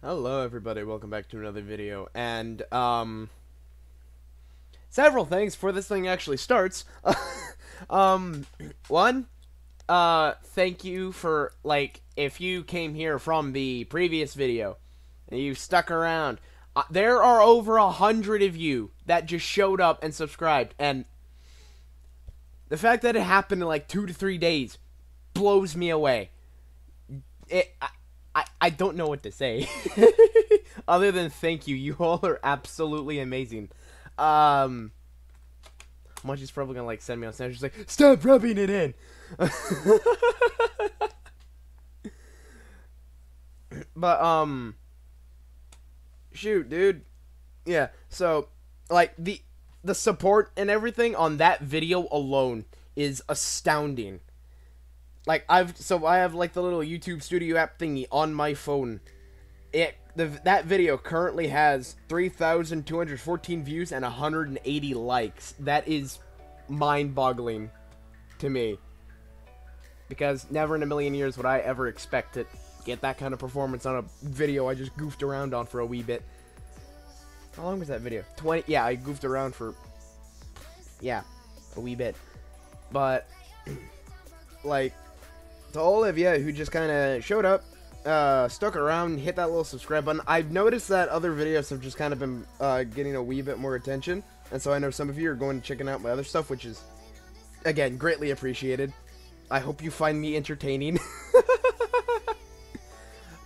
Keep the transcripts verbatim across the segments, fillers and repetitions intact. Hello everybody, welcome back to another video, and, um, several things before this thing actually starts. um, one, uh, thank you for, like, if you came here from the previous video, and you stuck around, uh, there are over a hundred of you that just showed up and subscribed, and the fact that it happened in, like, two to three days blows me away. It, I, I, I don't know what to say other than thank you. You all are absolutely amazing. Um, Munchie's probably gonna like send me on Snapchat. She's like, stop rubbing it in. But um, shoot, dude. Yeah. So like the the support and everything on that video alone is astounding. Like, I've, so I have, like, the little YouTube Studio app thingy on my phone. It, the, that video currently has three thousand two hundred fourteen views and one hundred eighty likes. That is mind-boggling to me. Because never in a million years would I ever expect to get that kind of performance on a video I just goofed around on for a wee bit. How long was that video? twenty, yeah, I goofed around for, yeah, a wee bit. But, like, to all of you who just kind of showed up, uh, stuck around, hit that little subscribe button. I've noticed that other videos have just kind of been uh, getting a wee bit more attention, and so I know some of you are going and checking out my other stuff, which is, again, greatly appreciated. I hope you find me entertaining.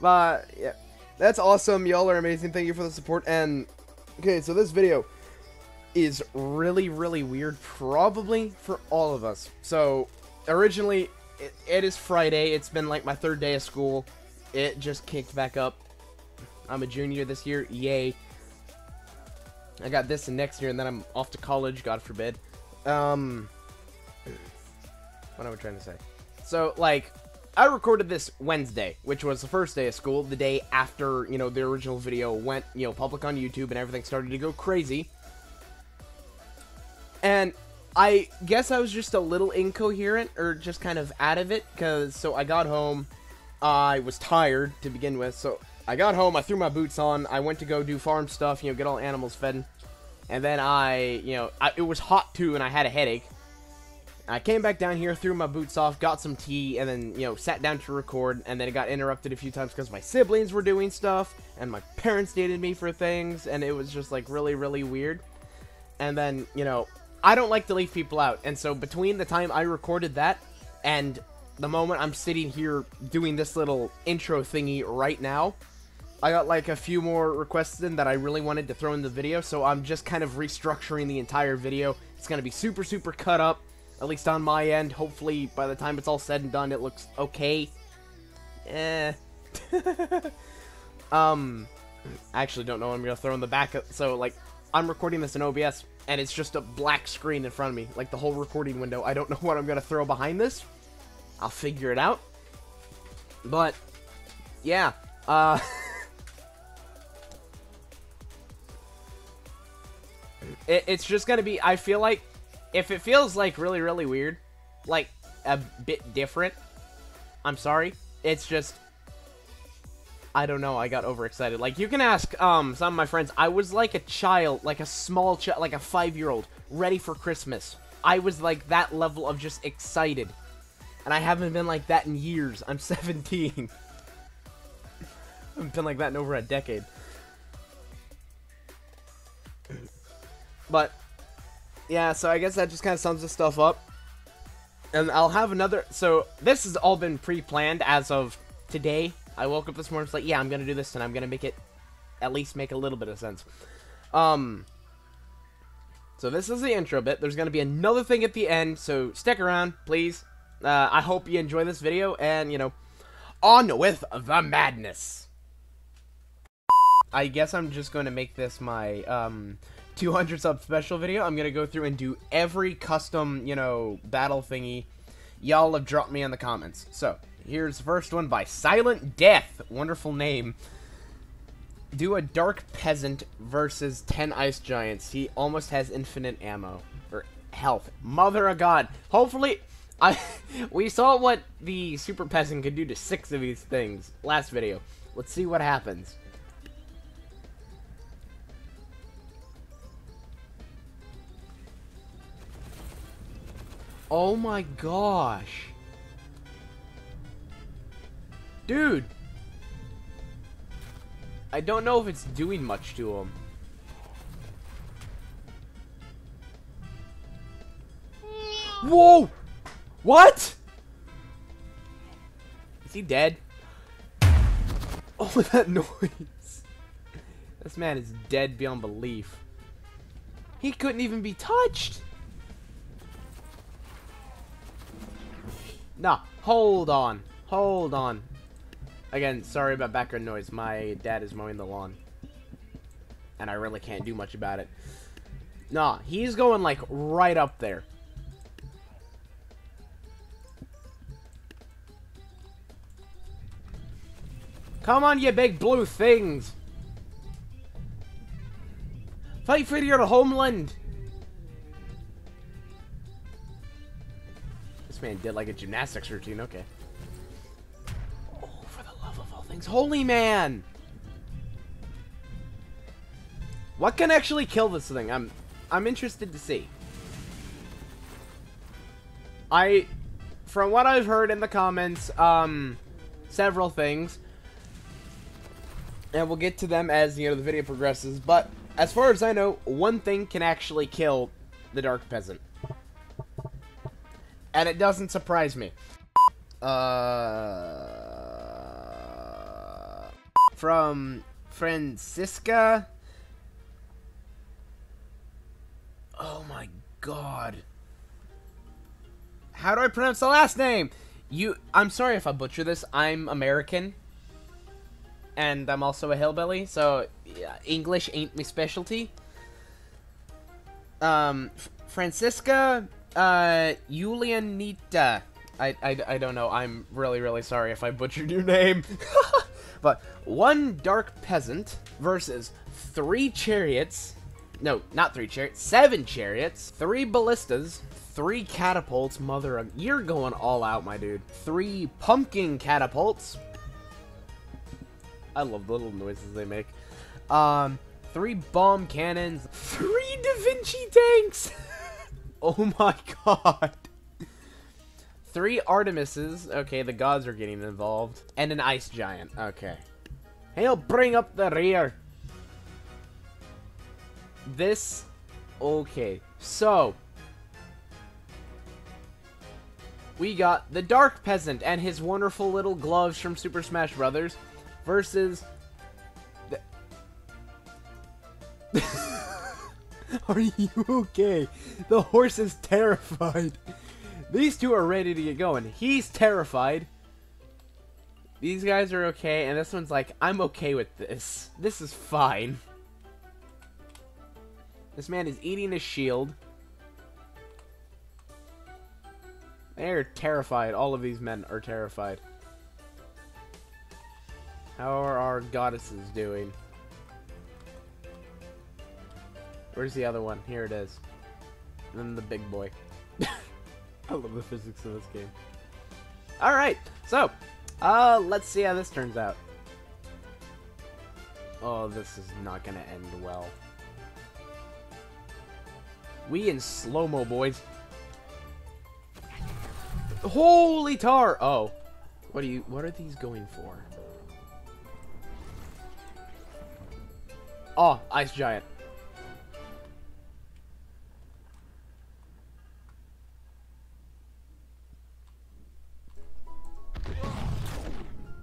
But, yeah, that's awesome. Y'all are amazing. Thank you for the support. And, okay, so this video is really, really weird, probably for all of us. So, originally, it, it is Friday. It's been like my third day of school. It just kicked back up. I'm a junior this year. Yay. I got this and next year, and then I'm off to college, God forbid. Um, what am I trying to say? So, like, I recorded this Wednesday, which was the first day of school, the day after, you know, the original video went, you know, public on YouTube and everything started to go crazy. And I guess I was just a little incoherent, or just kind of out of it, because, so I got home, I was tired to begin with, so I got home, I threw my boots on, I went to go do farm stuff, you know, get all animals fed, and then I, you know, I, it was hot too, and I had a headache. I came back down here, threw my boots off, got some tea, and then, you know, sat down to record, and then it got interrupted a few times because my siblings were doing stuff, and my parents dated me for things, and it was just, like, really, really weird. And then, you know, I don't like to leave people out, and so between the time I recorded that and the moment I'm sitting here doing this little intro thingy right now, I got like a few more requests in that I really wanted to throw in the video, so I'm just kind of restructuring the entire video. It's gonna be super, super cut up, at least on my end. Hopefully, by the time it's all said and done, it looks okay. Eh. um, I actually don't know what I'm gonna throw in the back, so, like, I'm recording this in O B S, and it's just a black screen in front of me, like the whole recording window. I don't know what I'm going to throw behind this. I'll figure it out. But, yeah. Uh, it, it's just going to be, I feel like, if it feels like really, really weird, like a bit different, I'm sorry. It's just, I don't know, I got overexcited. Like, you can ask um, some of my friends. I was like a child, like a small child, like a five-year-old, ready for Christmas. I was like that level of just excited. And I haven't been like that in years. I'm seventeen. I haven't been like that in over a decade. But, yeah, so I guess that just kind of sums this stuff up. And I'll have another, so this has all been pre-planned as of today. I woke up this morning, it's like, yeah, I'm gonna do this, and I'm gonna make it, at least make a little bit of sense. Um, so this is the intro bit. There's gonna be another thing at the end, so stick around, please. Uh, I hope you enjoy this video, and, you know, on with the madness. I guess I'm just gonna make this my, um, two hundred sub special video. I'm gonna go through and do every custom, you know, battle thingy y'all have dropped me in the comments, so. Here's the first one by Silent Death. Wonderful name. Do a Dark Peasant versus ten Ice Giants. He almost has infinite ammo. Or health. Mother of God. Hopefully, I we saw what the Super Peasant could do to six of these things last video. Let's see what happens. Oh my gosh. Dude. I don't know if it's doing much to him. Whoa! What? Is he dead? Oh, that noise. This man is dead beyond belief. He couldn't even be touched. Nah, hold on. Hold on. Again, sorry about background noise. My dad is mowing the lawn. And I really can't do much about it. Nah, he's going like right up there. Come on, you big blue things! Fight for your homeland! This man did like a gymnastics routine, okay. Oh, for the love of all things. Holy man! What can actually kill this thing? I'm, I'm interested to see. I, from what I've heard in the comments, um, several things. And we'll get to them as, you know, the video progresses. But, as far as I know, one thing can actually kill the Dark Peasant. And it doesn't surprise me. Uh, from Francisca. Oh my god. How do I pronounce the last name? You, I'm sorry if I butcher this. I'm American. And I'm also a hillbilly, so yeah, English ain't my specialty. Um, F Francisca, uh, Julianita. I, I, I don't know. I'm really, really sorry if I butchered your name. But one Dark Peasant versus three chariots. No, not three chariots. Seven chariots. Three ballistas. Three catapults. Mother of... You're going all out, my dude. Three pumpkin catapults. I love the little noises they make. Um, three bomb cannons. Three Da Vinci tanks! Oh my god. Three Artemises. Okay, the gods are getting involved. And an ice giant. Okay. He'll bring up the rear. This. Okay. So. We got the Dark Peasant and his wonderful little gloves from Super Smash Brothers. Versus the... Are you okay? The horse is terrified. These two are ready to get going. He's terrified. These guys are okay, and this one's like, I'm okay with this. This is fine. This man is eating his shield. They're terrified. All of these men are terrified. How are our goddesses doing? Where's the other one? Here it is. And then the big boy. I love the physics of this game. Alright, so, uh, let's see how this turns out. Oh, this is not gonna end well. We in slow-mo, boys. Holy tar! Oh. What are you, what are these going for? Oh, ice giant.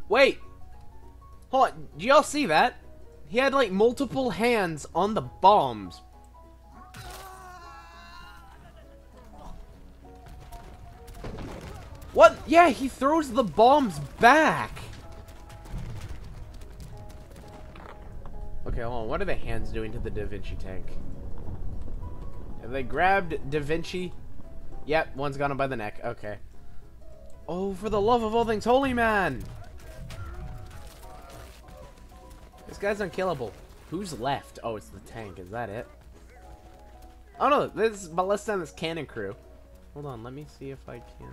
Wait. Hold on. Do y'all see that? He had like multiple hands on the bombs. What? Yeah, he throws the bombs back. Okay, hold on. What are the hands doing to the Da Vinci tank? Have they grabbed Da Vinci? Yep, one's got him by the neck. Okay. Oh, for the love of all things, holy man! This guy's unkillable. Who's left? Oh, it's the tank. Is that it? Oh no, this ballista and this cannon crew. Hold on, let me see if I can't.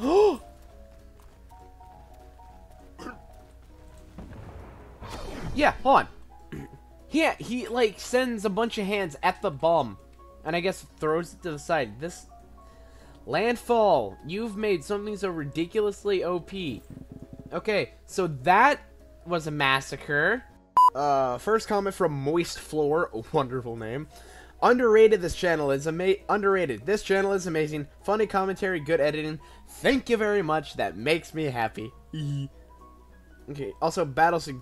Oh! Yeah, hold on. Yeah, he, like, sends a bunch of hands at the bomb. And I guess throws it to the side. This... Landfall, you've made something so ridiculously O P. Okay, so that was a massacre. Uh, first comment from Moist Floor, a wonderful name. Underrated, this channel is ama- underrated. This channel is amazing. Funny commentary, good editing. Thank you very much. That makes me happy. Okay, also battle sig-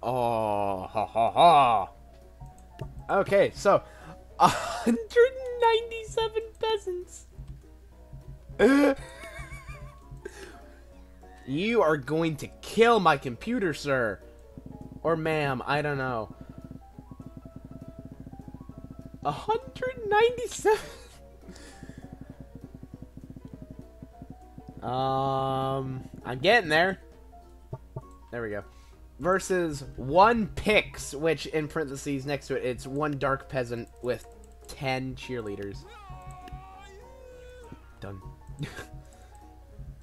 Oh, ha ha ha. Okay, so one hundred ninety-seven peasants. You are going to kill my computer, sir. Or ma'am, I don't know. one hundred ninety-seven. um, I'm getting there. There we go. Versus one Pix, which in parentheses next to it, it's one Dark Peasant with ten cheerleaders. Done.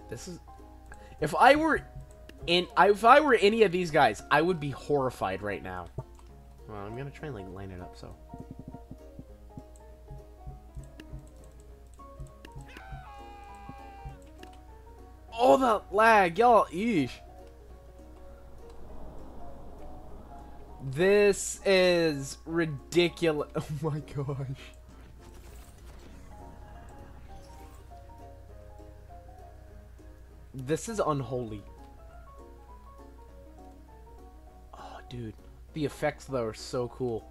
This is... If I were in... If I were any of these guys, I would be horrified right now. Well, I'm gonna try and, like, line it up, so... Oh, that lag, y'all. Eesh. This is ridiculous. Oh my gosh. This is unholy. Oh, dude. The effects, though, are so cool.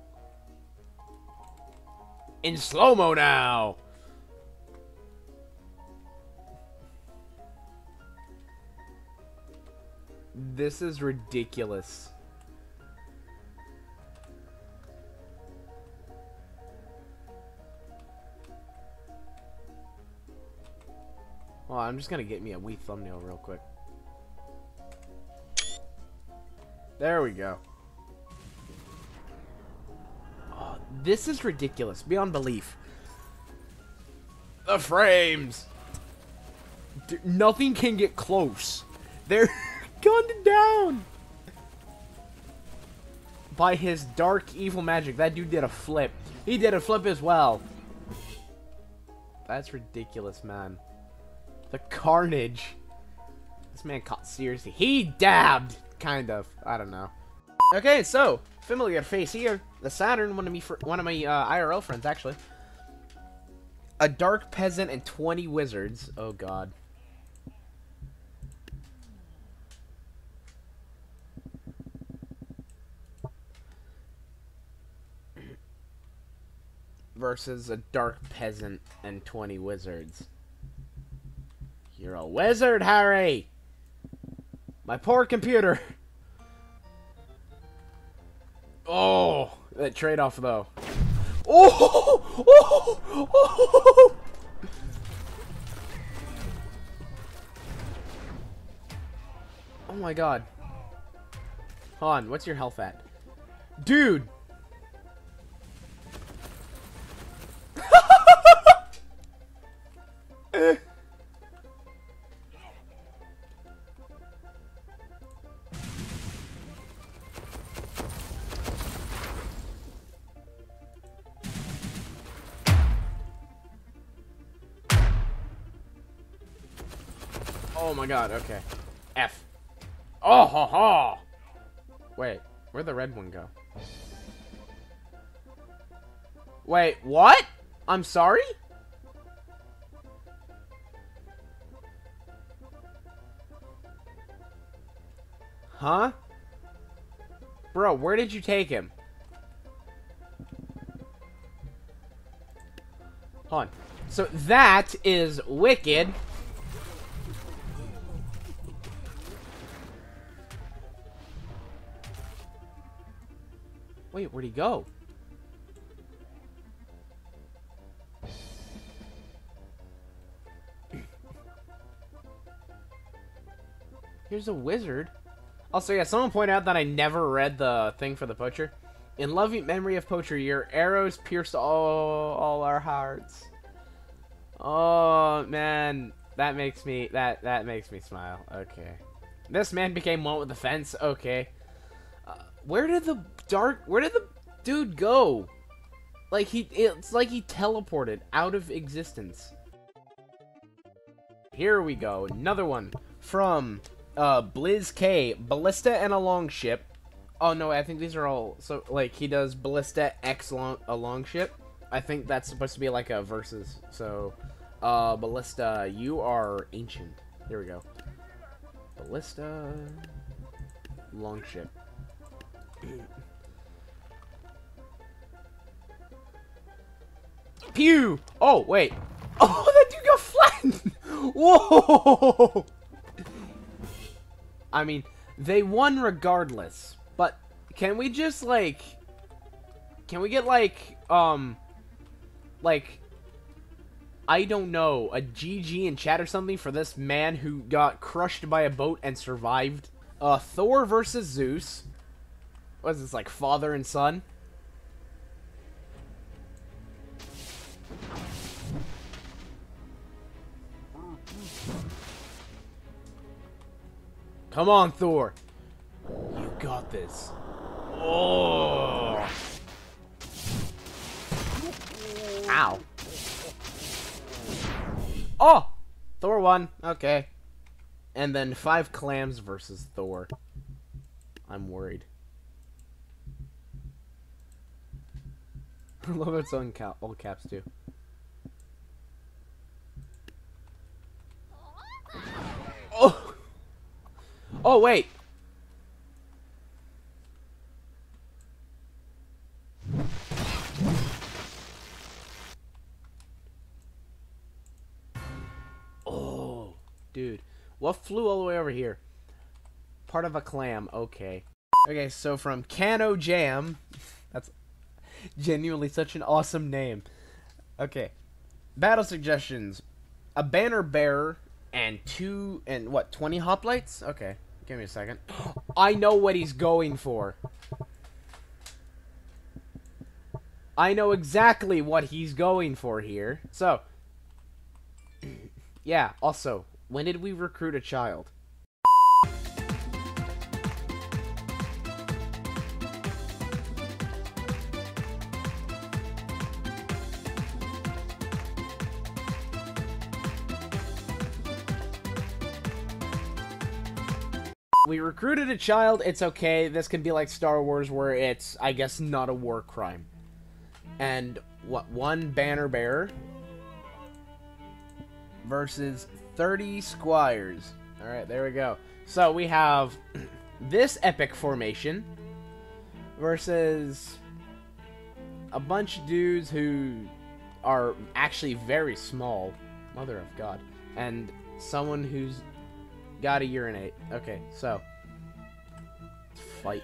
In slow-mo now! This is ridiculous. Oh, I'm just gonna get me a wee thumbnail real quick. There we go. Oh, this is ridiculous, beyond belief. The frames! D- nothing can get close. They're gunned down! By his dark, evil magic. That dude did a flip. He did a flip as well. That's ridiculous, man. The carnage. This man caught seriously. He dabbed! Kind of. I don't know. Okay, so, familiar face here. The Saturn, one of, me fr one of my uh, I R L friends, actually. A Dark Peasant and twenty wizards. Oh, God. Versus a Dark Peasant and twenty wizards. You're a wizard, Harry! My poor computer! Oh! That trade-off, though. Oh! Oh! Oh! Oh! Oh my god. Hold on, what's your health at? Dude! Oh my god, okay. F. Oh, ha, ha. Wait, where'd the red one go? Wait, what? I'm sorry? Huh? Bro, where did you take him? Hold on. So that is wicked. Wait, where'd he go? Here's a wizard. Also, yeah, someone pointed out that I never read the thing for the poacher. In loving memory of poacher, your arrows pierced all, all our hearts. Oh, man. That makes me, that, that makes me smile. Okay. This man became one with the fence. Okay. Uh, where did the dark... Where did the dude go? Like, he... It's like he teleported out of existence. Here we go. Another one from uh, Blizz K. Ballista and a long ship. Oh, no, I think these are all... So, like, he does Ballista X long, a long ship. I think that's supposed to be like a versus. So, uh, Ballista, you are ancient. Here we go. Ballista, long ship. Pew! Oh, wait. Oh, that dude got flattened! Whoa! I mean, they won regardless. But can we just, like... Can we get, like, um... like... I don't know, a G G in chat or something for this man who got crushed by a boat and survived. Uh, Thor versus Zeus. What is this, like father and son? Come on, Thor. You got this. Oh. Ow. Oh! Thor won. Okay. And then five clams versus Thor. I'm worried. I love its own cap old caps, too. Oh! Oh, wait! Dude, what flew all the way over here? Part of a clam, okay. Okay, so from Cano Jam, that's genuinely such an awesome name. Okay, battle suggestions. A banner bearer and two, and what, twenty hoplites? Okay, give me a second. I know what he's going for. I know exactly what he's going for here. So, yeah, also... When did we recruit a child? We recruited a child, it's okay. This can be like Star Wars where it's, I guess, not a war crime. And what, one banner bearer versus thirty squires. Alright, there we go. So we have this epic formation versus a bunch of dudes who are actually very small. Mother of God. And someone who's gotta urinate. Okay, so fight.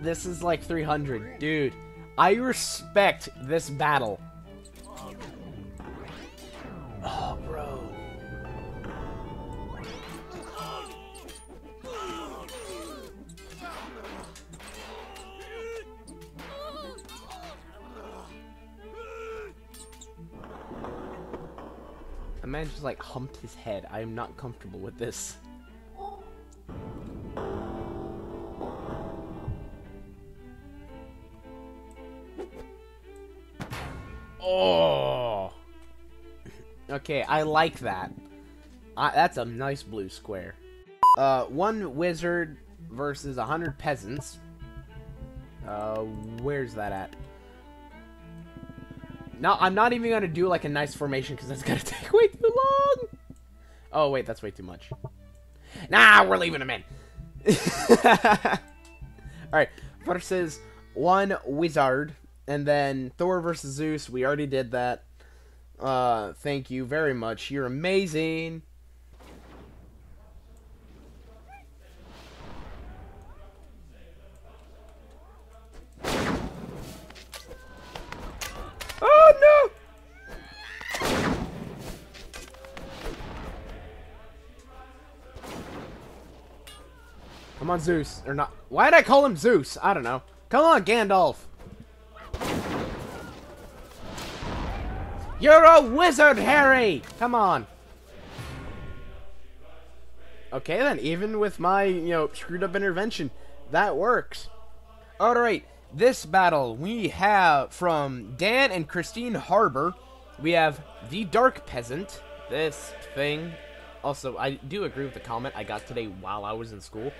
This is like three hundred. Dude. I respect this battle. Oh, bro. A man just like humped his head. I am not comfortable with this. Oh. Okay, I like that. Uh, that's a nice blue square. Uh, one wizard versus a hundred peasants. Uh, where's that at? No, I'm not even gonna do like a nice formation because that's gonna take way too long. Oh wait, that's way too much. Nah, we're leaving him in. All right, versus one wizard. And then Thor versus Zeus, we already did that. Uh, thank you very much. You're amazing. Oh no! Come on, Zeus. Or not. Why did I call him Zeus? I don't know. Come on, Gandalf. You're a wizard, Harry! Come on. Okay then, even with my, you know, screwed up intervention, that works. Alright, this battle we have from Dan and Christine Harbor. We have the Dark Peasant, this thing. Also, I do agree with the comment I got today while I was in school.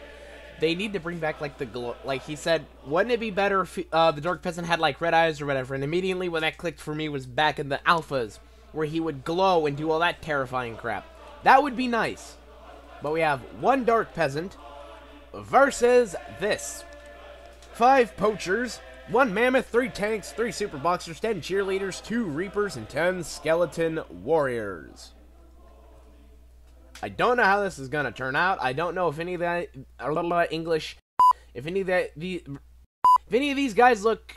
They need to bring back, like, the glow. Like, he said, wouldn't it be better if uh, the Dark Peasant had, like, red eyes or whatever? And immediately when that clicked for me was back in the alphas, where he would glow and do all that terrifying crap. That would be nice. But we have one Dark Peasant versus this. Five poachers, one mammoth, three tanks, three super boxers, ten cheerleaders, two reapers, and ten skeleton warriors. I don't know how this is gonna turn out. I don't know if any of that uh, English, if any of that the, if any of these guys look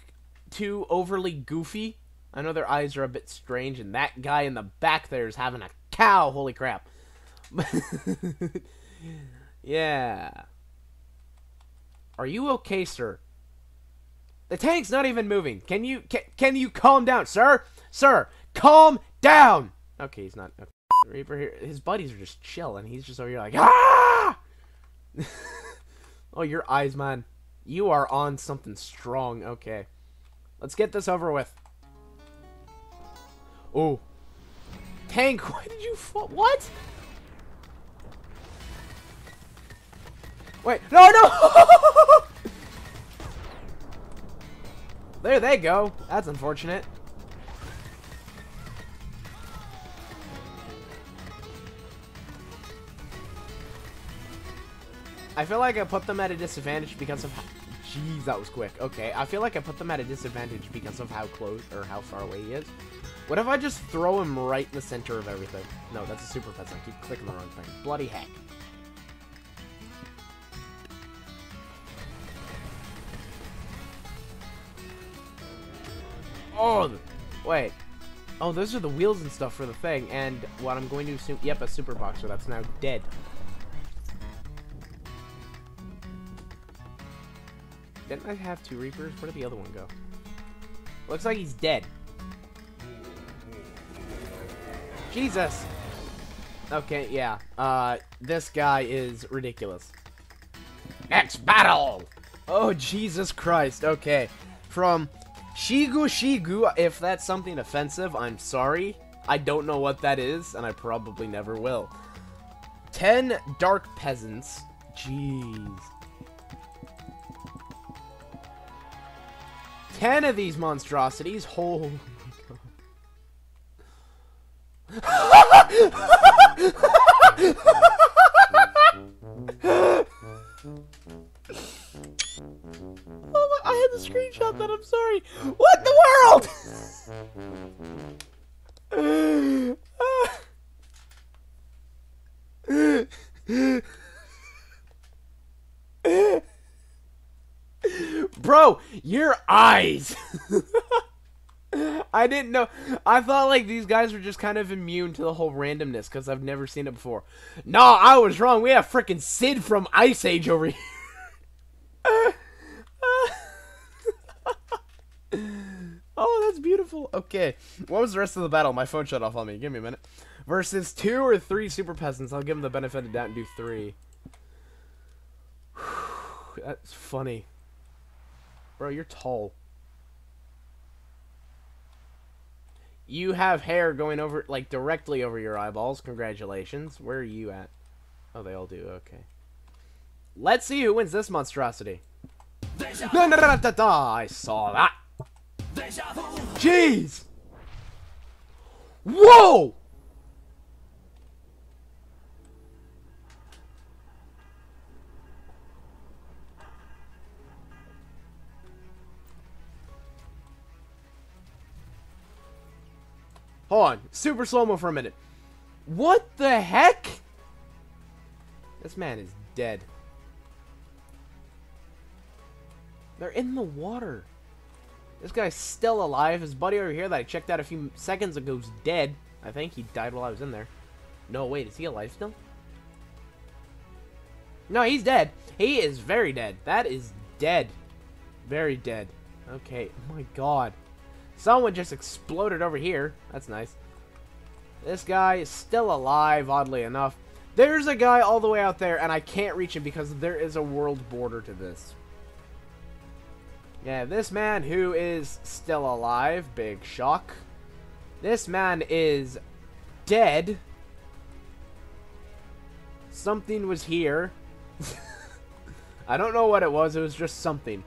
too overly goofy. I know their eyes are a bit strange, and that guy in the back there is having a cow. Holy crap! Yeah. Are you okay, sir? The tank's not even moving. Can you can, can you calm down, sir? Sir, calm down. Okay, he's not. Okay. Reaper here, his buddies are just chill, and he's just over here like, ah! Oh, your eyes, man. You are on something strong. Okay. Let's get this over with. Oh. Tank, why did you fall? What? Wait. No, no! There they go. That's unfortunate. I feel like I put them at a disadvantage because of how... Jeez, that was quick. Okay, I feel like I put them at a disadvantage because of how close or how far away he is. What if I just throw him right in the center of everything? No, that's a super peasant. I keep clicking the wrong thing. Bloody heck. Oh, wait. Oh, those are the wheels and stuff for the thing. And what I'm going to assume... Yep, a super boxer. That's now dead. Didn't I have two Reapers? Where did the other one go? Looks like he's dead. Jesus! Okay, yeah. Uh, this guy is ridiculous. Next battle! Oh, Jesus Christ. Okay. From Shigu Shigu, if that's something offensive, I'm sorry. I don't know what that is, and I probably never will. Ten Dark Peasants. Jeez. Ten of these monstrosities. Oh my god. Oh, I had the screenshot that I'm sorry. What in the world? Bro, your eyes. I didn't know. I thought like these guys were just kind of immune to the whole randomness because I've never seen it before. No, I was wrong. We have freaking Sid from Ice Age over here. uh, uh. Oh, that's beautiful. Okay. What was the rest of the battle? My phone shut off on me. Give me a minute. Versus two or three super peasants. I'll give them the benefit of the doubt and do three. Whew, that's funny. Bro, you're tall. You have hair going over, like, directly over your eyeballs. Congratulations. Where are you at? Oh, they all do. Okay. Let's see who wins this monstrosity. No, no, no, no, no, I saw that. Jeez. Whoa. Hold on, super slow-mo for a minute. What the heck? This man is dead. They're in the water. This guy's still alive. His buddy over here that I checked out a few seconds ago is dead. I think he died while I was in there. No, wait, is he alive still? No, he's dead. He is very dead. That is dead. Very dead. Okay, oh my god. Someone just exploded over here. That's nice. This guy is still alive, oddly enough. There's a guy all the way out there, and I can't reach him because there is a world border to this. Yeah, this man who is still alive. Big shock. This man is dead. Something was here. I don't know what it was. It was just something.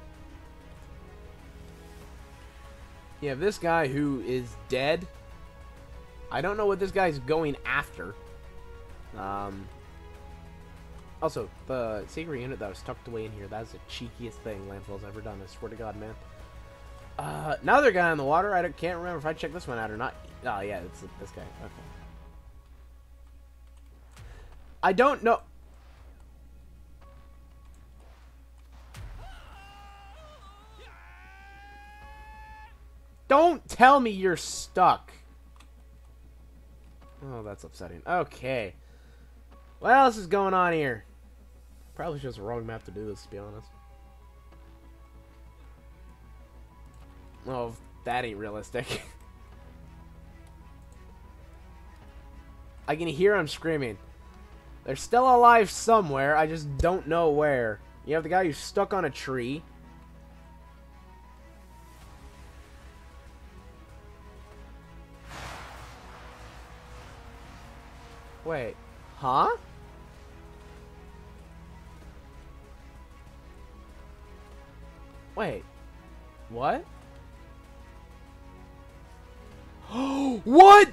You have this guy who is dead. I don't know what this guy's going after. Um, also, the secret unit that was tucked away in here, that's the cheekiest thing Landfall's ever done. I swear to God, man. Uh, another guy in the water. I don't, can't remember if I checked this one out or not. Oh, yeah, it's this guy. Okay. I don't know. Don't tell me you're stuck. Oh, that's upsetting. Okay. What else is going on here? Probably just the wrong map to do this, to be honest. Oh, that ain't realistic. I can hear him screaming. They're still alive somewhere. I just don't know where. You have the guy who's stuck on a tree. Wait, huh? Wait, what? Oh, what?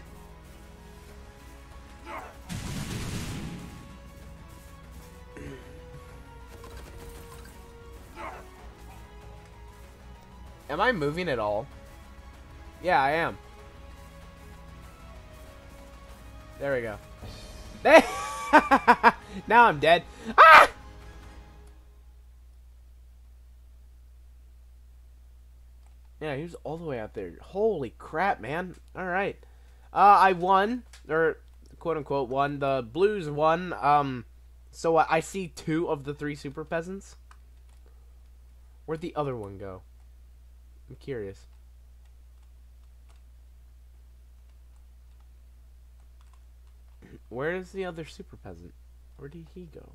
Am I moving at all? Yeah, I am. There we go. Now I'm dead. Ah! Yeah, he was all the way out there. Holy crap, man. Alright. Uh, I won. Or, quote-unquote, won. The Blues won. Um, so uh, I see two of the three Super Peasants. Where'd the other one go? I'm curious. Where is the other Super Peasant? Where did he go?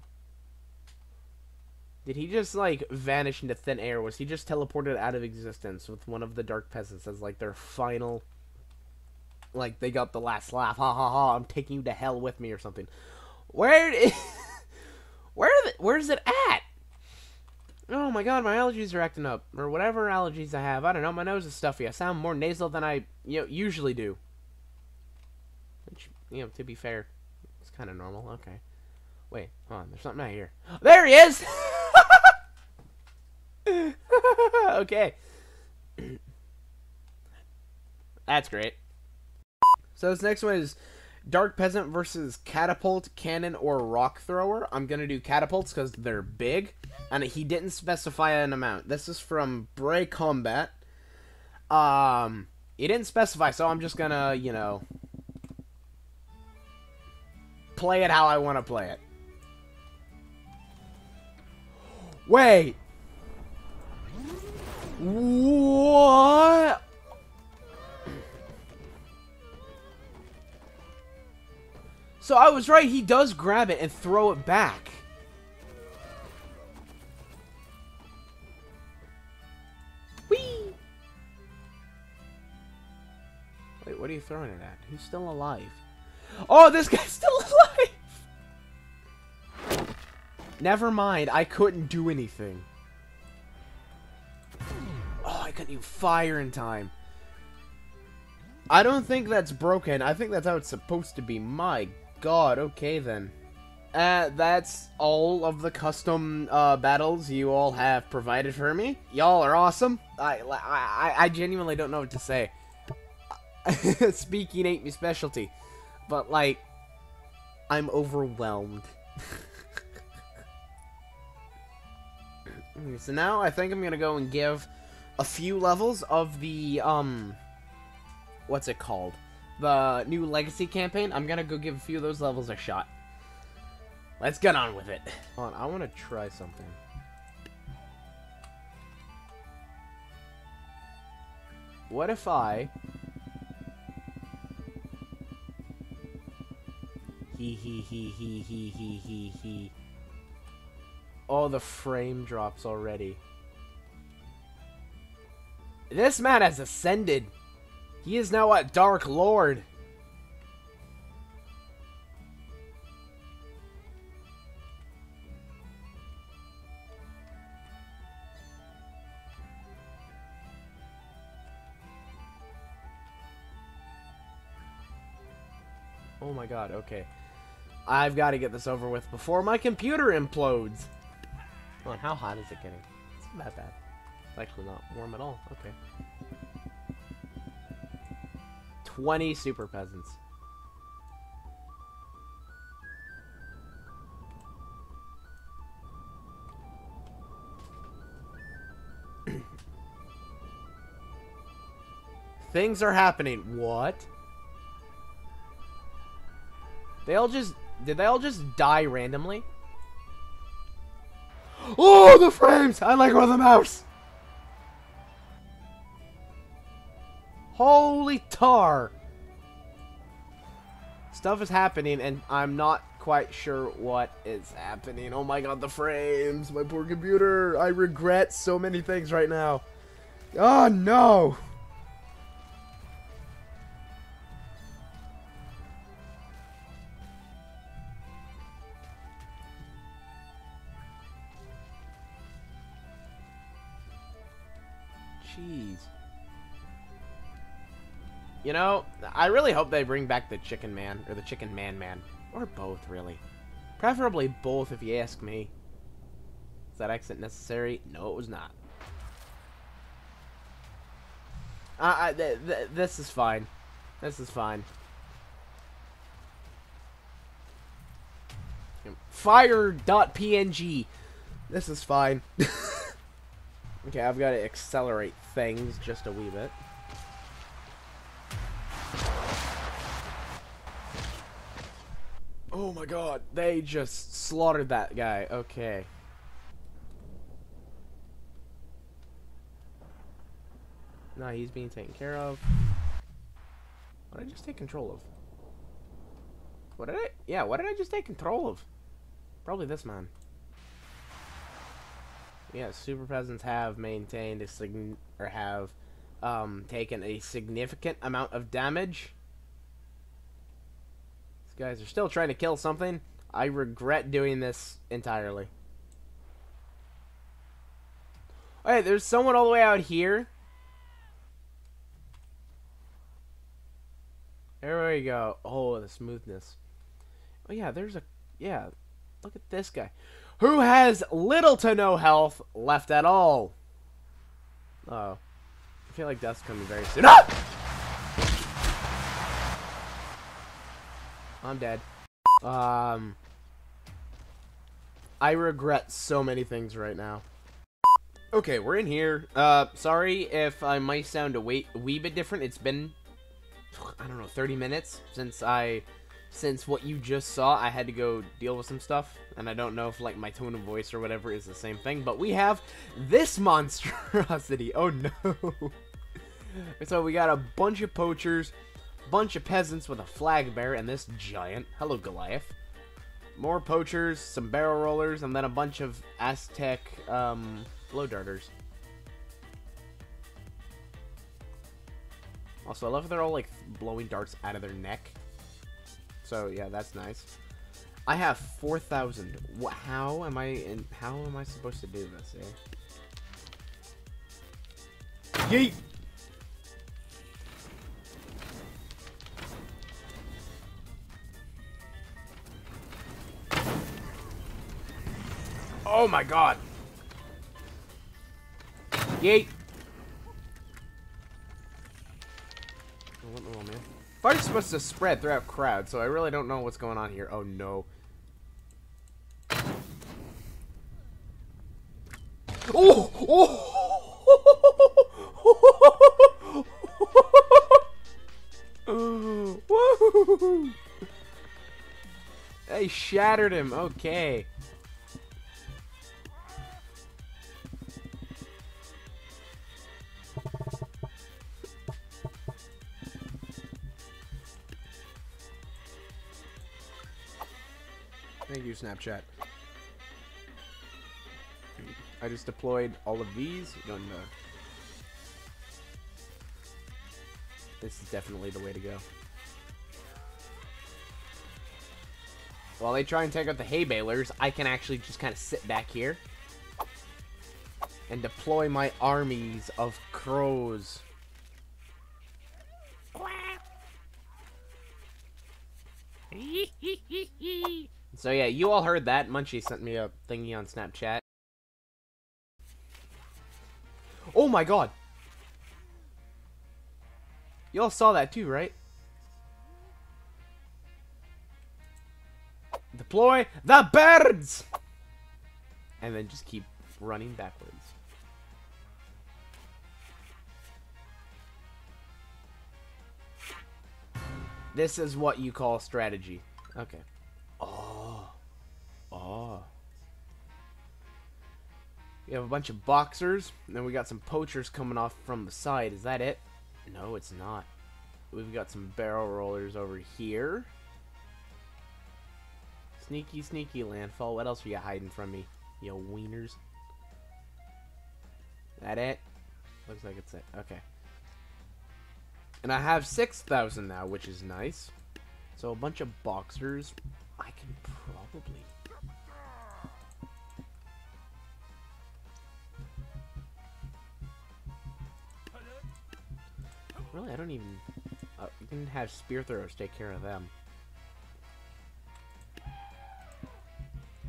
Did he just, like, vanish into thin air? Was he just teleported out of existence with one of the Dark Peasants as, like, their final... Like, they got the last laugh. Ha ha ha, I'm taking you to hell with me or something. Where is... where, the, where is it at? Oh my god, my allergies are acting up. Or whatever allergies I have. I don't know, my nose is stuffy. I sound more nasal than I you know, usually do. Which, you know, to be fair, it's kind of normal. Okay. Wait, hold on. There's something out here. There he is! Okay. That's great. So this next one is Dark Peasant versus Catapult, Cannon, or Rock Thrower. I'm going to do Catapults because they're big. And he didn't specify an amount. This is from Bray Combat. Um, he didn't specify, so I'm just going to, you know... play it how I want to play it. Wait. What? So I was right. He does grab it and throw it back. Whee! Wait, what are you throwing it at? Who's still alive? Oh, this guy's still alive! Never mind, I couldn't do anything. Oh, I couldn't even fire in time. I don't think that's broken. I think that's how it's supposed to be. My god, okay then. Uh, that's all of the custom uh, battles you all have provided for me. Y'all are awesome. I, I, I genuinely don't know what to say. Speaking ain't me specialty. But, like, I'm overwhelmed. Okay, so now I think I'm going to go and give a few levels of the, um, what's it called? The new Legacy campaign. I'm going to go give a few of those levels a shot. Let's get on with it. Hold on, I want to try something. What if I... He he he he he he he he. Oh, the frame drops already. This man has ascended. He is now a Dark Lord. Oh my god, okay. I've got to get this over with before my computer implodes. Come on, how hot is it getting? It's not that bad. It's actually not warm at all. Okay. twenty super peasants. Things are happening. What? They all just... Did they all just die randomly? Oh, the frames! I let go of the mouse! Holy tar! Stuff is happening and I'm not quite sure what is happening. Oh my god, the frames! My poor computer! I regret so many things right now. Oh no! Jeez. You know, I really hope they bring back the Chicken Man, or the Chicken Man Man. Or both, really. Preferably both, if you ask me. Is that exit necessary? No, it was not. Uh, I, th th this is fine. This is fine. Fire dot P N G. This is fine. Okay, I've got to accelerate things just a wee bit. Oh my god, they just slaughtered that guy. Okay. No, he's being taken care of. What did I just take control of? What did I? Yeah, what did I just take control of? Probably this man. Yeah, super peasants have maintained a sign or have um, taken a significant amount of damage. These guys are still trying to kill something. I regret doing this entirely. All right, there's someone all the way out here. There we go. Oh, the smoothness. Oh yeah, there's a yeah. Look at this guy. Who has little to no health left at all? Uh oh. I feel like death's coming very soon. Ah! I'm dead. Um. I regret so many things right now. Okay, we're in here. Uh, sorry if I might sound a wee, wee bit different. It's been, I don't know, thirty minutes since I... Since what you just saw, I had to go deal with some stuff, and I don't know if, like, my tone of voice or whatever is the same thing, but we have this monstrosity. Oh, no. So we got a bunch of poachers, bunch of peasants with a flag bearer, and this giant. Hello, Goliath. More poachers, some barrel rollers, and then a bunch of Aztec, um, blow darters. Also, I love how they're all, like, blowing darts out of their neck. So yeah, that's nice. I have four thousand. What? How am I? In, how am I supposed to do this? Eh? Yeet! Oh my god! Yeet! What in the world, man? Fire's supposed to spread throughout crowds, so I really don't know what's going on here. Oh no. Oh! Oh! They shattered him. Okay. Thank you, Snapchat. I just deployed all of these. Don't know. This is definitely the way to go. While they try and take out the hay balers, I can actually just kind of sit back here and deploy my armies of crows. So yeah, you all heard that. Munchie sent me a thingy on Snapchat. Oh my god! Y'all saw that too, right? Deploy the birds! And then just keep running backwards. This is what you call strategy. Okay. Oh. Oh. We have a bunch of boxers, and then we got some poachers coming off from the side. Is that it? No, it's not. We've got some barrel rollers over here. Sneaky, sneaky landfall. What else are you hiding from me, you wieners? That it? Looks like it's it. Okay. And I have six thousand now, which is nice. So a bunch of boxers. I can probably... Really, I don't even... Uh, you can have spear throwers take care of them.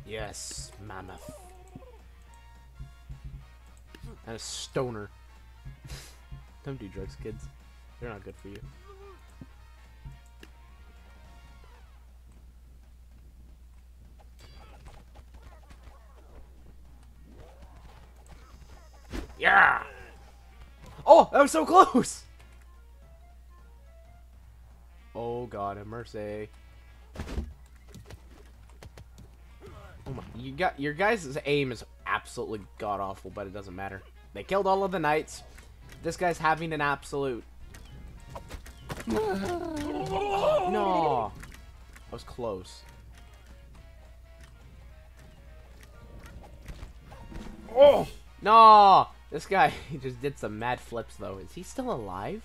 Yes, mammoth. And a stoner. Don't do drugs, kids. They're not good for you. Yeah! Oh, that was so close! Oh god, have mercy. Oh my, you got, your guys' aim is absolutely god-awful, but it doesn't matter. They killed all of the knights. This guy's having an absolute... No! I was close. Oh! No! This guy, he just did some mad flips, though. Is he still alive?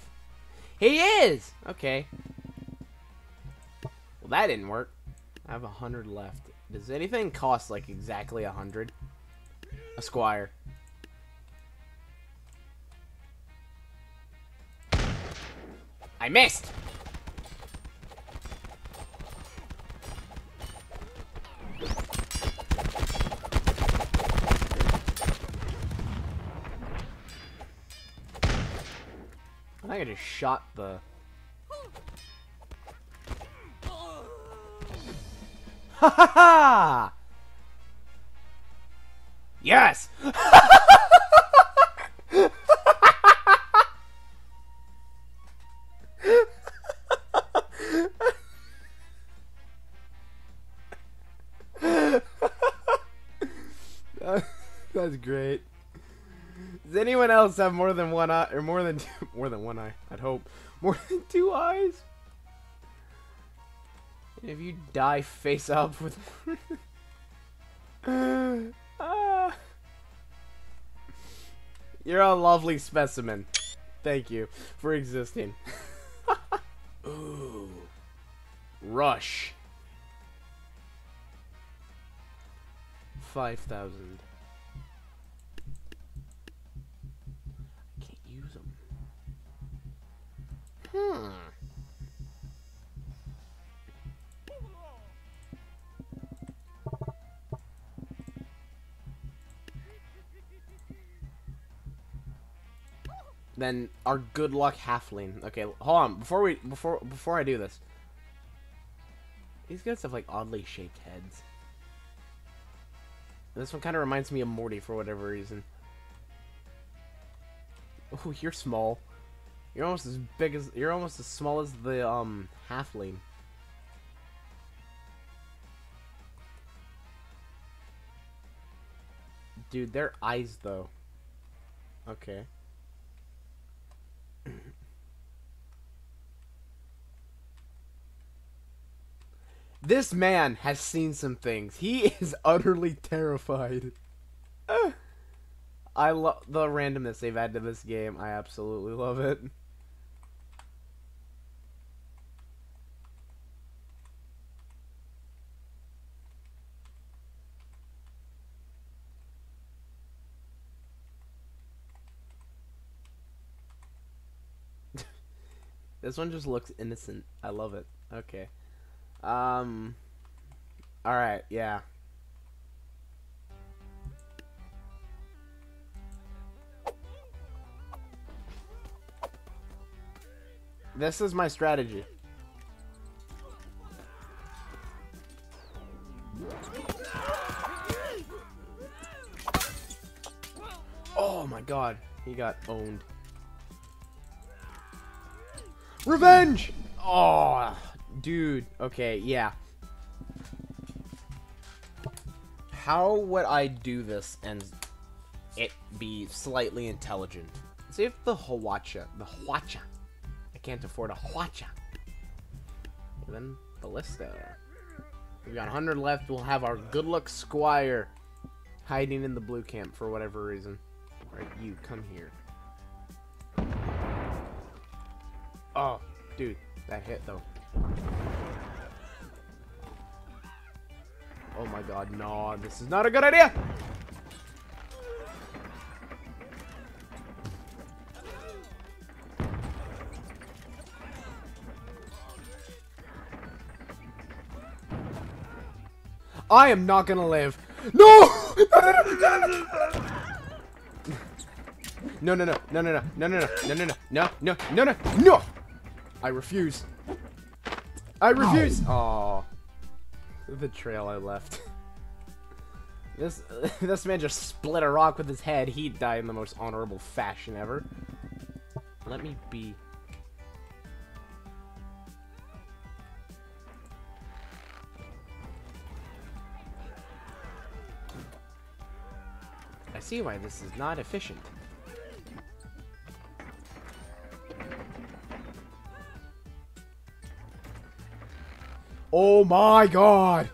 He is! Okay. Well, that didn't work. I have a hundred left. Does anything cost, like, exactly a hundred? A squire. I missed! I think I just shot the... Ha ha ha! Yes! That's great. Does anyone else have more than one eye, or more than two, more than one eye? I'd hope more than two eyes. And if you die face up with, ah, you're a lovely specimen. Thank you for existing. Ooh, rush. Five thousand. Hmm. Then our good luck halfling. Okay, hold on. Before we before before I do this, these guys have like oddly shaped heads. This one kind of reminds me of Morty for whatever reason. Oh, you're small. You're almost as big as, you're almost as small as the, um, halfling. Dude, their eyes, though. Okay. This man has seen some things. He is utterly terrified. Uh, I love the randomness they've added to this game. I absolutely love it. This one just looks innocent. I love it. Okay. Um. All right. Yeah. This is my strategy. Oh my God, he got owned. Revenge! Oh, dude. Okay, yeah. How would I do this and it be slightly intelligent? Let's see if the Hawacha, the Hawacha. I can't afford a Hawacha. And then Ballista. We've got one hundred left. We'll have our good luck squire hiding in the blue camp for whatever reason. Alright, you come here. Oh, dude, that hit though. Oh my God, no, this is not a good idea. I am not gonna live. No! No, no, no, no, no, no, no, no, no, no, no, no, no, no, no, no. I refuse. I refuse. Oh, the trail I left. This uh, this man just split a rock with his head. He'd die in the most honorable fashion ever. Let me be. I see why this is not efficient. Oh my God!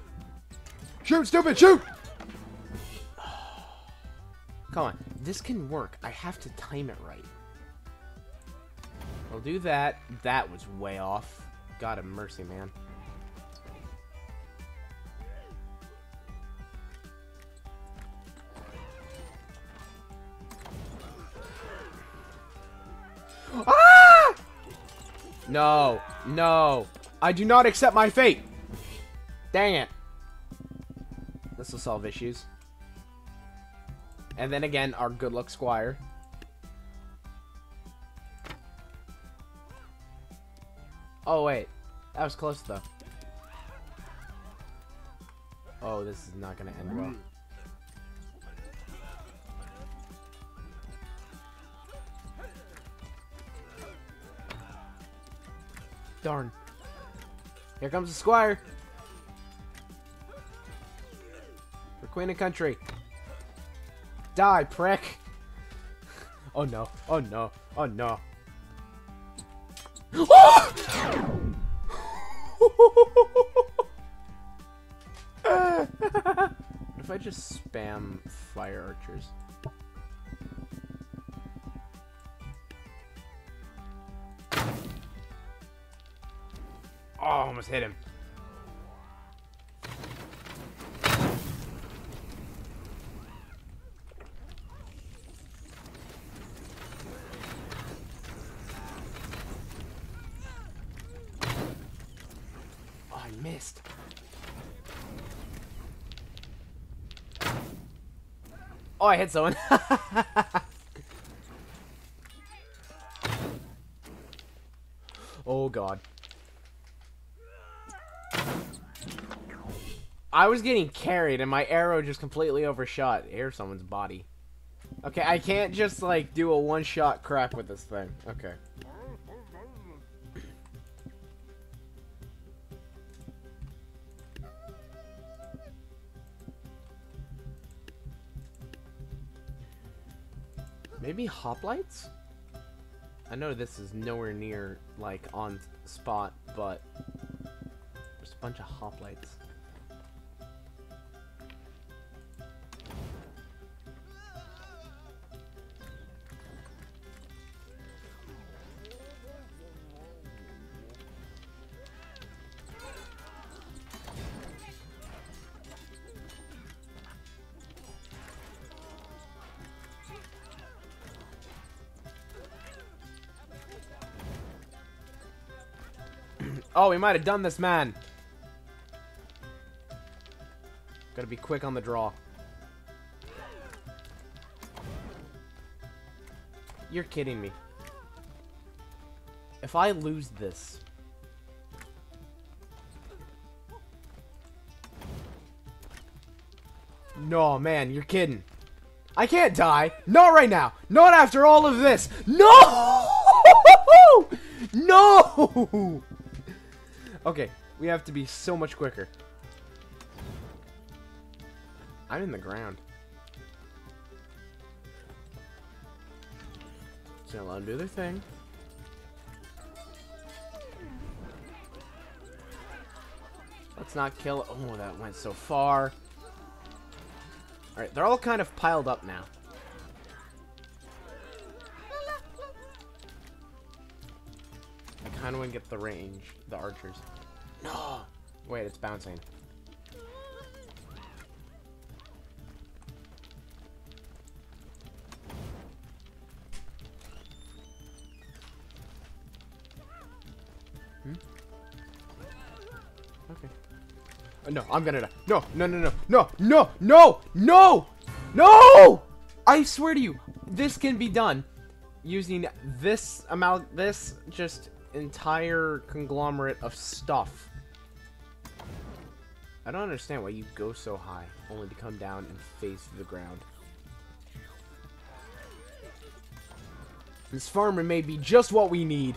Shoot, stupid, shoot! Come on, this can work. I have to time it right. I'll do that. That was way off. God have mercy, man. Ah! No, no. I do not accept my fate. Dang it. This will solve issues. And then again, our good luck squire. Oh, wait. That was close, though. Oh, this is not going to end well. Darn. Here comes the squire. We're queen of country. Die, prick. Oh no, oh no, oh no. What if I just spam fire archers? Oh, almost hit him. Oh, I missed. Oh, I hit someone. Oh, God. I was getting carried, and my arrow just completely overshot. Here's someone's body. Okay, I can't just, like, do a one-shot crack with this thing. Okay. Maybe hoplites? I know this is nowhere near, like, on spot, but... There's a bunch of hoplites. Oh, we might have done this, man. Gotta be quick on the draw. You're kidding me. If I lose this... No, man, you're kidding. I can't die. Not right now. Not after all of this. No! No! Okay, we have to be so much quicker. I'm in the ground. So let them do their thing. Let's not kill. Oh, that went so far. Alright, they're all kind of piled up now. I kind of want to get the range, the archers. No! Wait, it's bouncing. Hmm? Okay. Oh, no, I'm gonna die. No, no, no, no, no, no, no, no, no! I swear to you, this can be done using this amount, this just... entire conglomerate of stuff. I don't understand why you go so high, only to come down and face the ground. This farmer may be just what we need.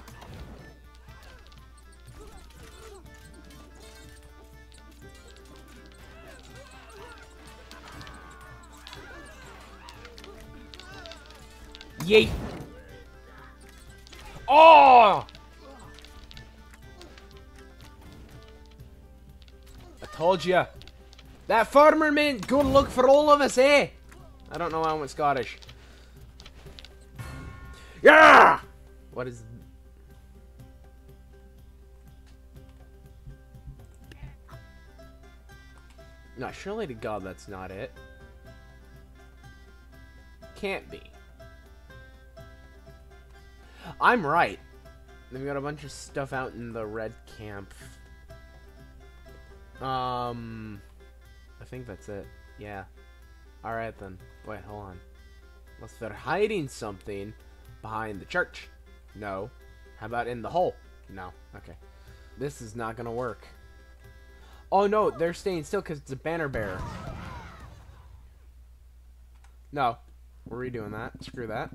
Yeet! Oh! Told ya. That farmer meant go look for all of us, eh? I don't know why I went Scottish. Yeah! What is... No, surely to God that's not it. Can't be. I'm right. They've got a bunch of stuff out in the red camp. Um, I think that's it. Yeah. Alright then. Wait, hold on. Unless they're hiding something behind the church. No. How about in the hole? No. Okay. This is not gonna work. Oh no, they're staying still because it's a banner bearer. No. We're redoing that. Screw that.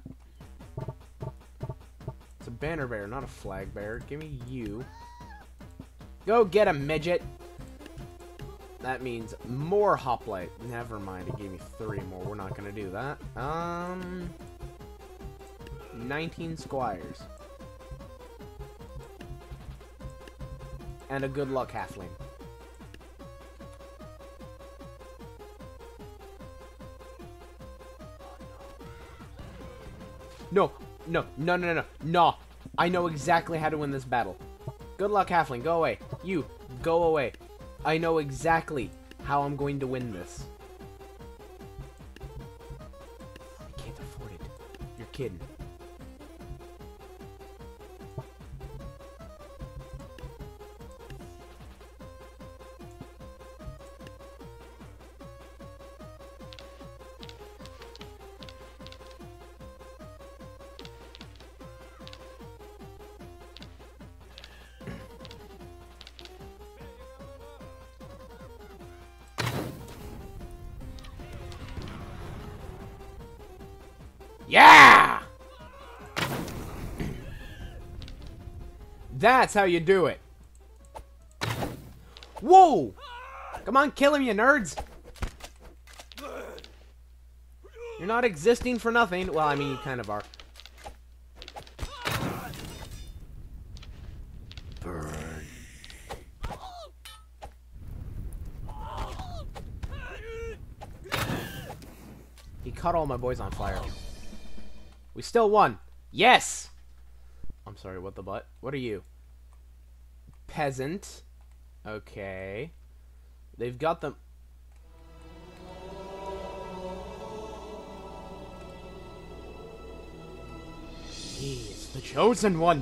It's a banner bearer, not a flag bearer. Give me you. Go get a midget. That means more hoplite. Never mind, it gave me three more. We're not gonna do that. Um, nineteen squires. And a good luck halfling. No, no, no, no, no, no. I know exactly how to win this battle. Good luck halfling, go away. You, go away. I know exactly how I'm going to win this. I can't afford it. You're kidding. Yeah! That's how you do it. Whoa! Come on, kill him, you nerds! You're not existing for nothing. Well, I mean, you kind of are. Burn. caught all my boys on fire. We still won. Yes! I'm sorry, what the butt? What are you? Peasant. Okay. They've got them... He is the chosen one.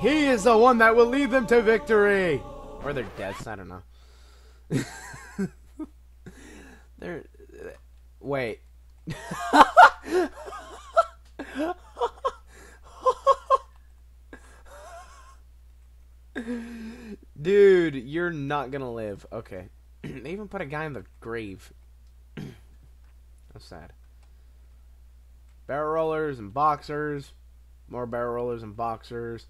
He is the one that will lead them to victory. Or their deaths, I don't know. They're... Wait. Dude, you're not gonna live. Okay. They even put a guy in the grave. That's sad. Barrel rollers and boxers. More barrel rollers and boxers.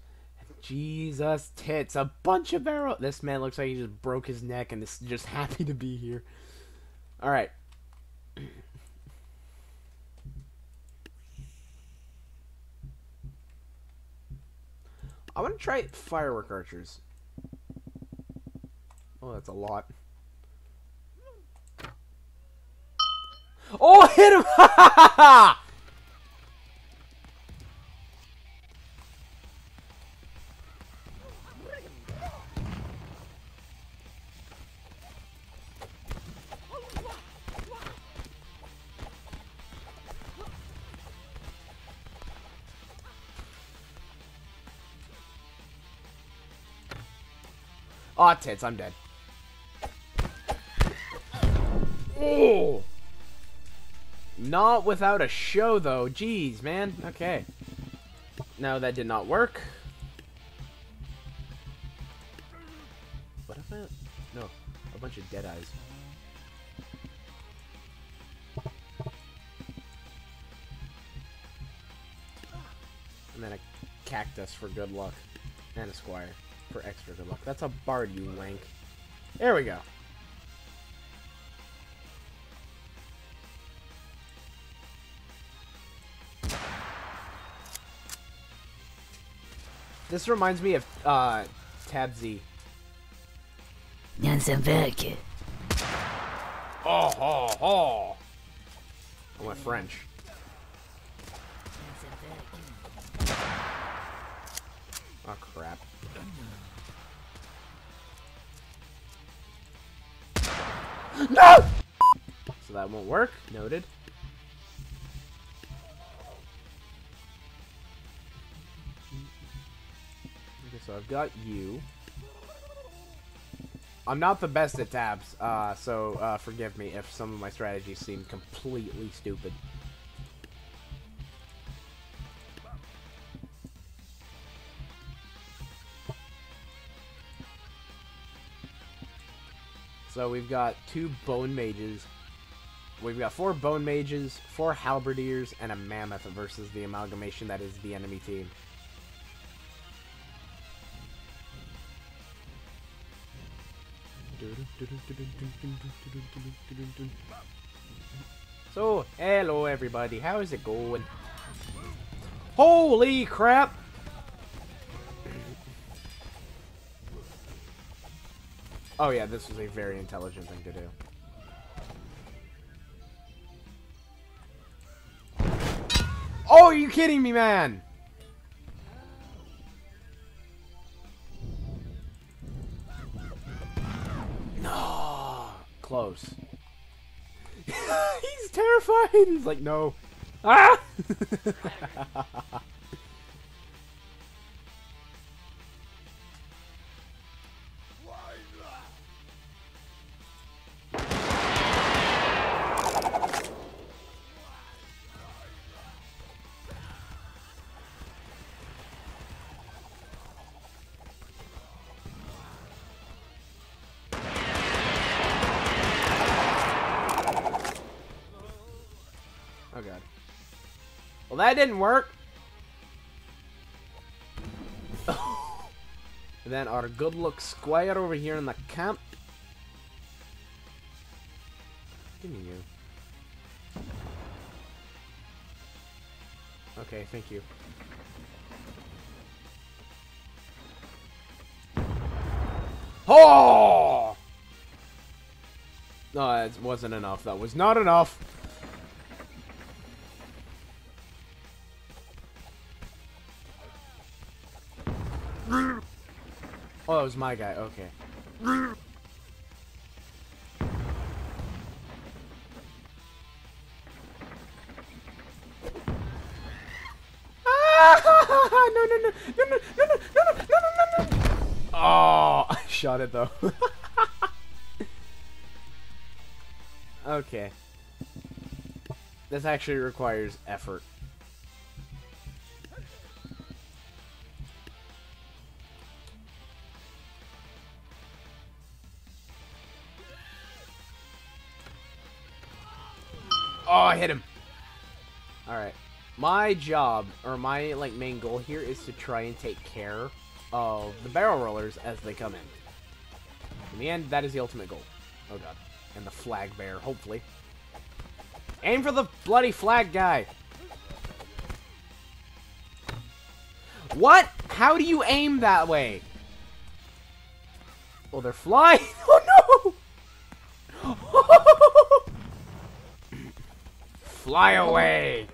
Jesus tits. A bunch of barrel... This man looks like he just broke his neck and is just happy to be here. Alright. I want to try firework archers. Oh, that's a lot. Oh, hit him! Ha ha ha! Aw, oh, tits, I'm dead. Oh! Not without a show, though. Jeez, man. Okay. No, that did not work. What if I... No. A bunch of dead eyes. And then a cactus for good luck. And a squire. For extra good luck. That's a bard, you wank. There we go. This reminds me of uh, Tab Z. Oh, ho, ho. I went French. Oh, crap. No! So that won't work. Noted. Okay, so I've got you. I'm not the best at tabs, uh, so uh, forgive me if some of my strategies seem completely stupid. So we've got two bone mages, we've got four bone mages, four halberdiers, and a mammoth versus the amalgamation that is the enemy team. So, hello everybody, how is it going? Holy crap! Oh yeah, this was a very intelligent thing to do. Oh, are you kidding me, man? No. Close. He's terrified. He's like, no. Ah! Well, that didn't work. Then our good luck squire over here in the camp. Give me you. Okay, thank you. Oh! No, that wasn't enough. That was not enough. Oh, it was my guy. Okay. No, no, no, no, no, no, no, no, no, no, no, no. Oh, I shot it though. Okay. This actually requires effort. Oh, I hit him. All right. My job, or my like main goal here, is to try and take care of the barrel rollers as they come in. In the end, that is the ultimate goal. Oh god. And the flag bear, hopefully. Aim for the bloody flag guy! What? How do you aim that way? Well, they're flying! Oh no! Fly away!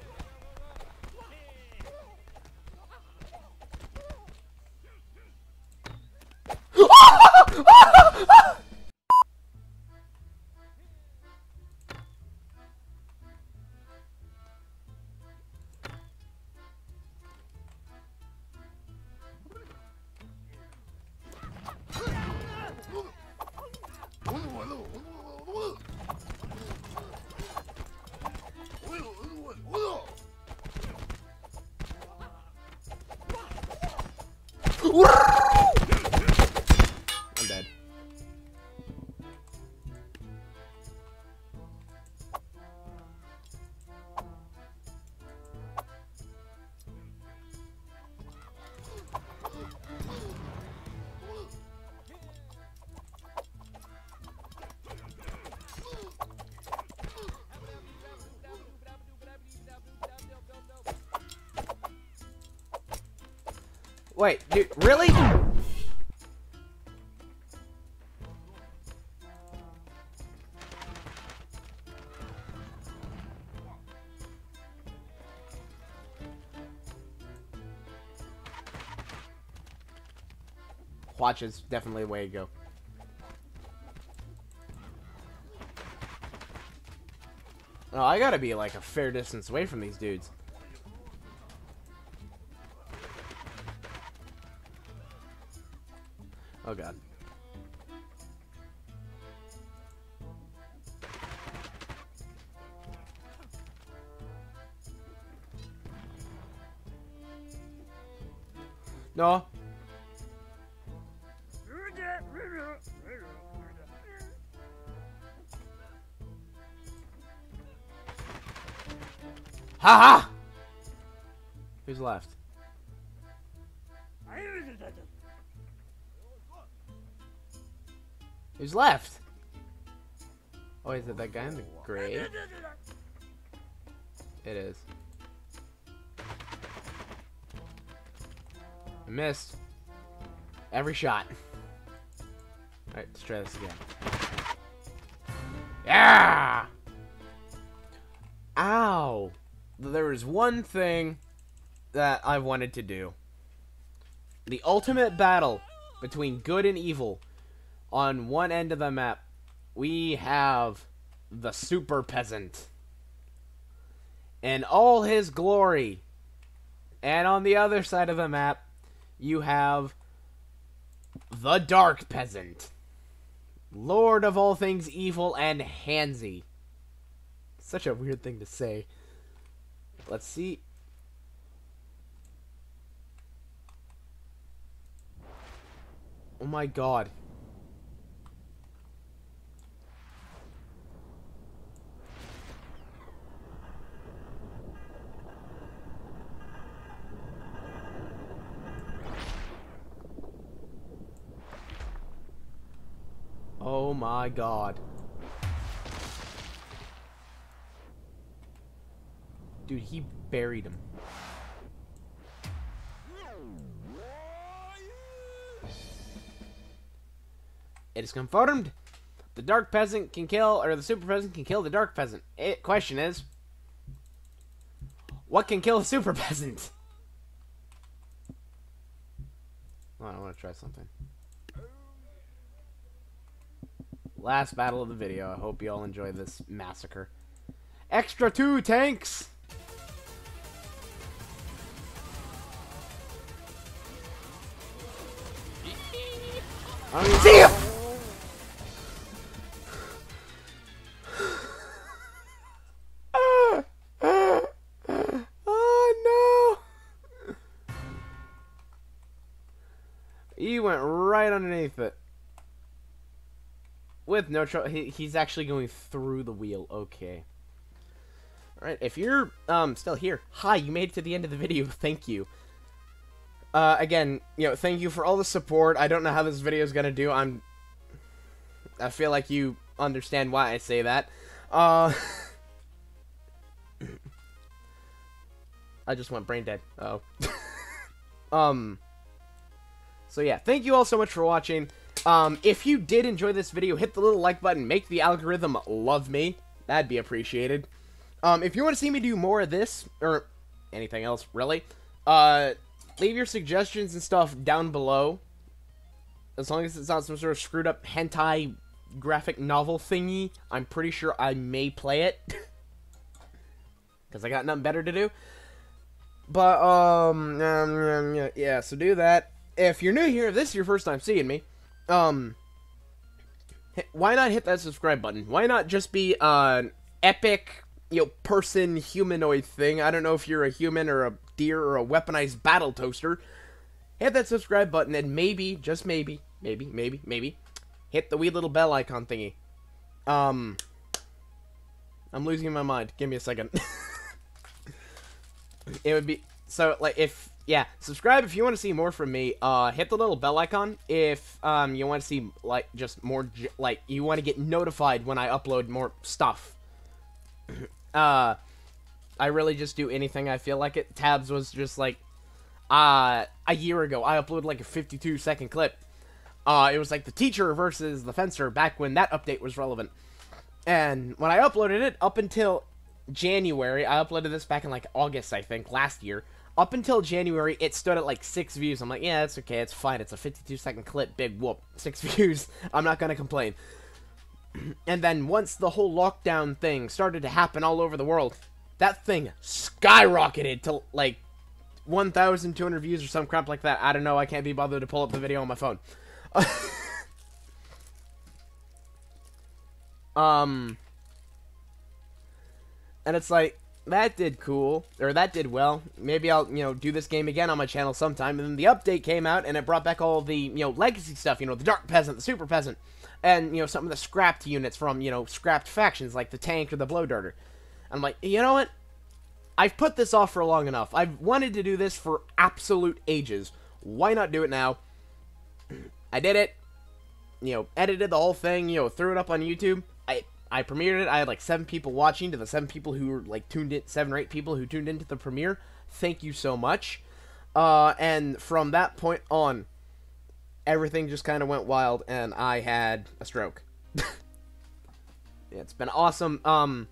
I'm dead. Wait, dude, really? Watch, it's definitely the way to go. Oh, I gotta be like a fair distance away from these dudes. Oh god. No. Haha. Who's left? Who's left? Oh, is it that guy in the grave? It is. I missed. Every shot. Alright, let's try this again. Yeah! Ow! There was one thing that I wanted to do. The ultimate battle between good and evil. On one end of the map, we have the Super Peasant in all his glory. And on the other side of the map, you have the Dark Peasant, Lord of all things evil and handsy. Such a weird thing to say. Let's see. Oh my god. Oh my god. Dude, he buried him. It is confirmed. The Dark Peasant can kill, or the Super Peasant can kill the Dark Peasant. It, question is, what can kill the Super Peasant? Hold on, I want to try something. Last battle of the video. I hope you all enjoy this massacre. Extra two tanks! I don't even see him! He went right underneath it. With no trouble. He, he's actually going through the wheel. Okay. Alright, if you're um, still here, hi, you made it to the end of the video. Thank you. Uh, again, you know, thank you for all the support. I don't know how this video is going to do. I'm... I feel like you understand why I say that. Uh... I just went brain dead. Uh oh. um... So yeah, thank you all so much for watching. Um, if you did enjoy this video, hit the little like button, make the algorithm love me. That'd be appreciated. Um, if you want to see me do more of this, or anything else, really, uh, leave your suggestions and stuff down below. As long as it's not some sort of screwed up hentai graphic novel thingy, I'm pretty sure I may play it. Because I got nothing better to do. But, um, um yeah, so do that. If you're new here, if this is your first time seeing me, um, why not hit that subscribe button? Why not just be an epic, you know, person humanoid thing? I don't know if you're a human or a deer or a weaponized battle toaster. Hit that subscribe button and maybe, just maybe, maybe, maybe, maybe, hit the wee little bell icon thingy. Um, I'm losing my mind. Give me a second. It would be, so, like, if... Yeah, subscribe if you want to see more from me. Uh, hit the little bell icon if um, you want to see, like, just more, like, you want to get notified when I upload more stuff. uh, I really just do anything I feel like it. Tabs was just, like, uh, a year ago, I uploaded, like, a fifty-two second clip. Uh, it was, like, the teacher versus the fencer back when that update was relevant. And when I uploaded it, up until January, I uploaded this back in, like, August, I think, last year. Up until January, it stood at, like, six views. I'm like, yeah, it's okay, it's fine. It's a fifty-two second clip, big whoop. Six views. I'm not gonna complain. And then once the whole lockdown thing started to happen all over the world, that thing skyrocketed to, like, one thousand two hundred views or some crap like that. I don't know, I can't be bothered to pull up the video on my phone. um, and it's like, that did cool, or that did well. Maybe I'll, you know, do this game again on my channel sometime. And then the update came out, and it brought back all the, you know, legacy stuff. You know, the Dark Peasant, the Super Peasant, and, you know, some of the scrapped units from, you know, scrapped factions, like the Tank or the Blow Darter. I'm like, you know what? I've put this off for long enough. I've wanted to do this for absolute ages. Why not do it now? I did it. You know, edited the whole thing, you know, threw it up on YouTube. I... I premiered it. I had like seven people watching. To the seven people who were like tuned in, seven or eight people who tuned into the premiere, thank you so much. Uh, and from that point on, everything just kind of went wild, and I had a stroke. It's been awesome. Um,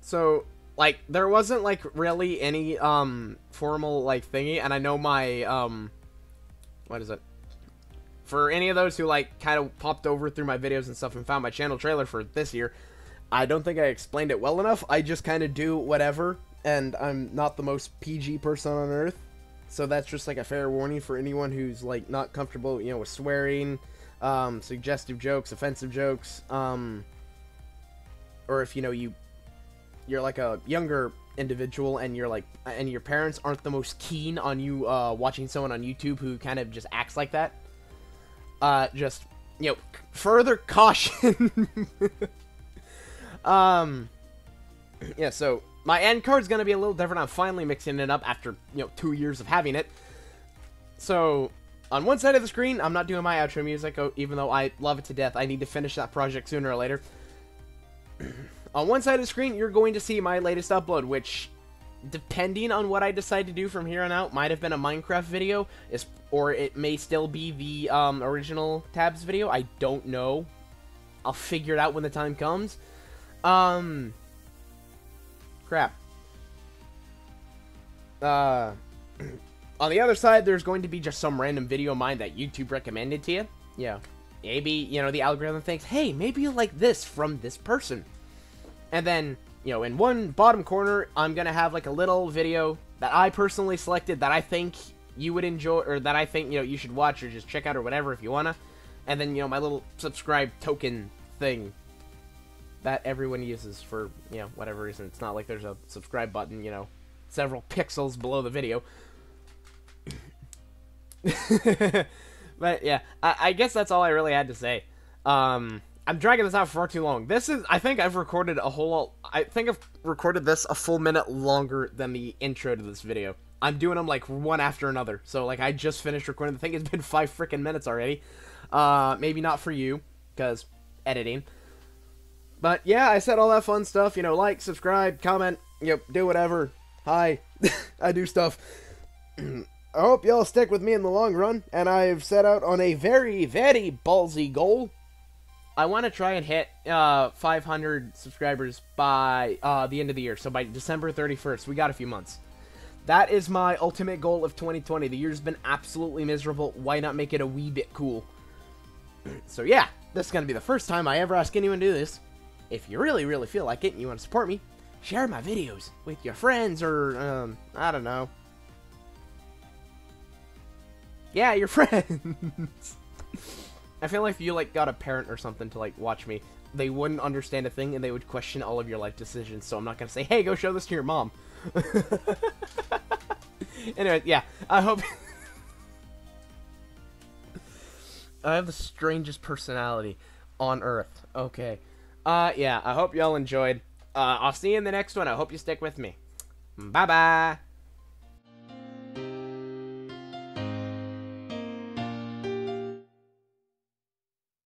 so like there wasn't like really any um formal like thingy, and I know my um, what is it? For any of those who, like, kind of popped over through my videos and stuff and found my channel trailer for this year, I don't think I explained it well enough. I just kind of do whatever, and I'm not the most P G person on earth. So that's just, like, a fair warning for anyone who's, like, not comfortable, you know, with swearing, um, suggestive jokes, offensive jokes, um, or if, you know, you, you're, like, a younger individual and you're, like, and your parents aren't the most keen on you, uh, watching someone on YouTube who kind of just acts like that. Uh, just, you know, further caution. um, yeah, so my end card's gonna be a little different. I'm finally mixing it up after, you know, two years of having it. So, on one side of the screen, I'm not doing my outro music, even though I love it to death. I need to finish that project sooner or later. On one side of the screen, you're going to see my latest upload, which, depending on what I decide to do from here on out, might have been a Minecraft video, is, or it may still be the um, original Tabs video. I don't know. I'll figure it out when the time comes. Um, crap. Uh, on the other side, there's going to be just some random video of mine that YouTube recommended to you. Yeah, Maybe, you know, the algorithm thinks, hey, maybe you'll like this from this person. And then, you know, in one bottom corner, I'm going to have like a little video that I personally selected that I think you would enjoy, or that I think, you know, you should watch or just check out or whatever if you want to. And then, you know, my little subscribe token thing that everyone uses for, you know, whatever reason. It's not like there's a subscribe button, you know, several pixels below the video. But yeah, I, I guess that's all I really had to say. Um, I'm dragging this out for far too long. This is, I think I've recorded a whole, I think I've recorded this a full minute longer than the intro to this video. I'm doing them like one after another. So like I just finished recording the thing. It's been five freaking minutes already. Uh, maybe not for you, because editing. But yeah, I said all that fun stuff. You know, like, subscribe, comment, you know, do whatever. Hi, I do stuff. I hope y'all stick with me in the long run, and I've set out on a very, very ballsy goal. I want to try and hit uh, five hundred subscribers by uh, the end of the year, so by December thirty-first. We got a few months. That is my ultimate goal of twenty twenty. The year's been absolutely miserable. Why not make it a wee bit cool? So yeah, this is going to be the first time I ever ask anyone to do this. If you really, really feel like it and you want to support me, share my videos with your friends or, um, I don't know. Yeah, your friends. I feel like if you, like, got a parent or something to, like, watch me, they wouldn't understand a thing and they would question all of your life decisions, so I'm not gonna say, hey, go show this to your mom. Anyway, yeah, I hope... I have the strangest personality on Earth. Okay. Uh, yeah, I hope y'all enjoyed. Uh, I'll see you in the next one. I hope you stick with me. Bye-bye.